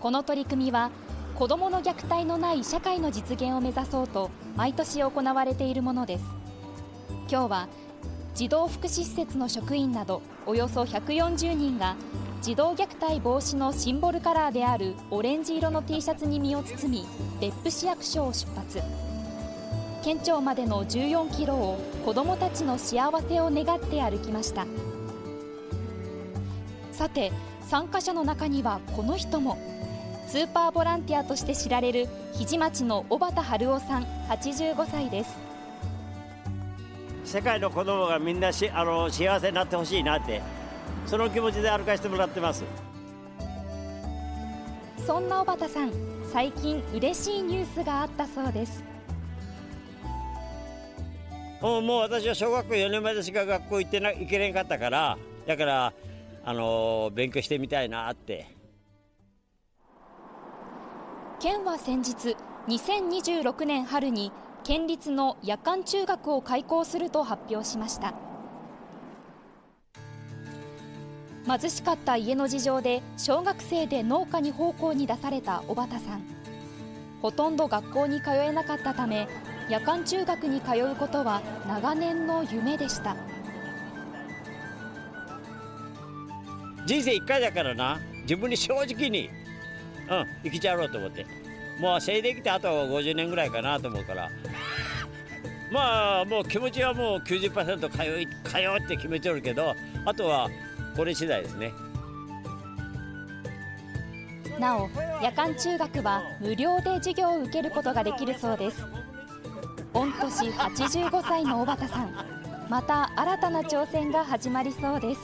この取り組みは子どもの虐待のない社会の実現を目指そうと毎年行われているものです。今日は児童福祉施設の職員などおよそ140人が児童虐待防止のシンボルカラーであるオレンジ色の T シャツに身を包み、別府市役所を出発。県庁までの14キロを子どもたちの幸せを願って歩きました。さて、参加者の中にはこの人も。スーパーボランティアとして知られる日出町の小畑春夫さん85歳です。世界の子どもがみんな幸せになってほしいなって。その気持ちで歩かせてもらってます。そんな小畑さん、最近嬉しいニュースがあったそうです。もう私は小学校4年までしか学校行けなかったから、だから勉強してみたいなって。県は先日2026年春に県立の夜間中学を開校すると発表しました。貧しかった家の事情で小学生で農家に奉公に出された小畑さん、ほとんど学校に通えなかったため夜間中学に通うことは長年の夢でした。人生一回だからな、自分に正直に、生きちゃおうと思って、もう生理来てあと50年ぐらいかなと思うから、まあもう気持ちはもう 90% 通うって決めてるけど、あとはこれ次第ですね。なお、夜間中学は無料で授業を受けることができるそうです。御年85歳の小畑さん、また新たな挑戦が始まりそうです。